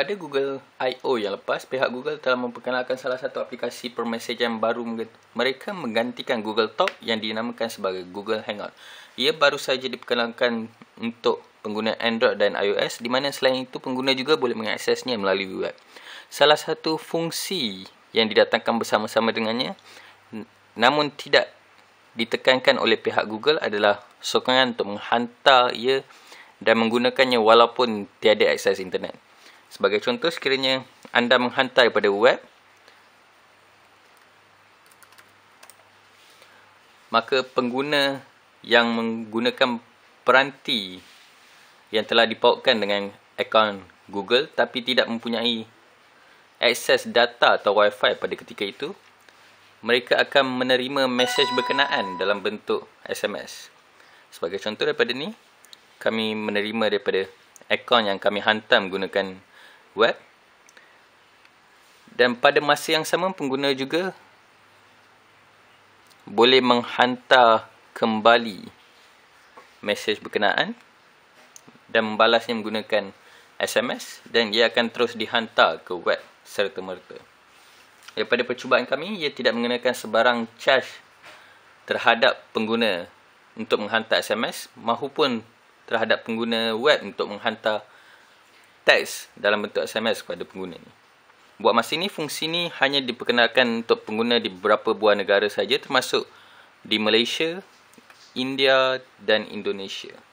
Pada Google I/O yang lepas, pihak Google telah memperkenalkan salah satu aplikasi permesejan baru mereka menggantikan Google Talk yang dinamakan sebagai Google Hangout. Ia baru saja diperkenalkan untuk pengguna Android dan iOS, di mana selain itu pengguna juga boleh mengaksesnya melalui web. Salah satu fungsi yang didatangkan bersama-sama dengannya, namun tidak ditekankan oleh pihak Google adalah sokongan untuk menghantar ia dan menggunakannya walaupun tiada akses internet. Sebagai contoh, sekiranya anda menghantar daripada web, maka pengguna yang menggunakan peranti yang telah dipautkan dengan akaun Google tapi tidak mempunyai akses data atau Wi-Fi pada ketika itu, mereka akan menerima mesej berkenaan dalam bentuk SMS. Sebagai contoh daripada ni, kami menerima daripada akaun yang kami hantar menggunakan web, dan pada masa yang sama pengguna juga boleh menghantar kembali mesej berkenaan dan membalasnya menggunakan SMS, dan ia akan terus dihantar ke web serta-merta. Daripada percubaan kami, ia tidak mengenakan sebarang charge terhadap pengguna untuk menghantar SMS maupun terhadap pengguna web untuk menghantar teks dalam bentuk SMS kepada pengguna ni. Buat masa ini, fungsi ni hanya diperkenalkan untuk pengguna di beberapa buah negara saja, termasuk di Malaysia, India dan Indonesia.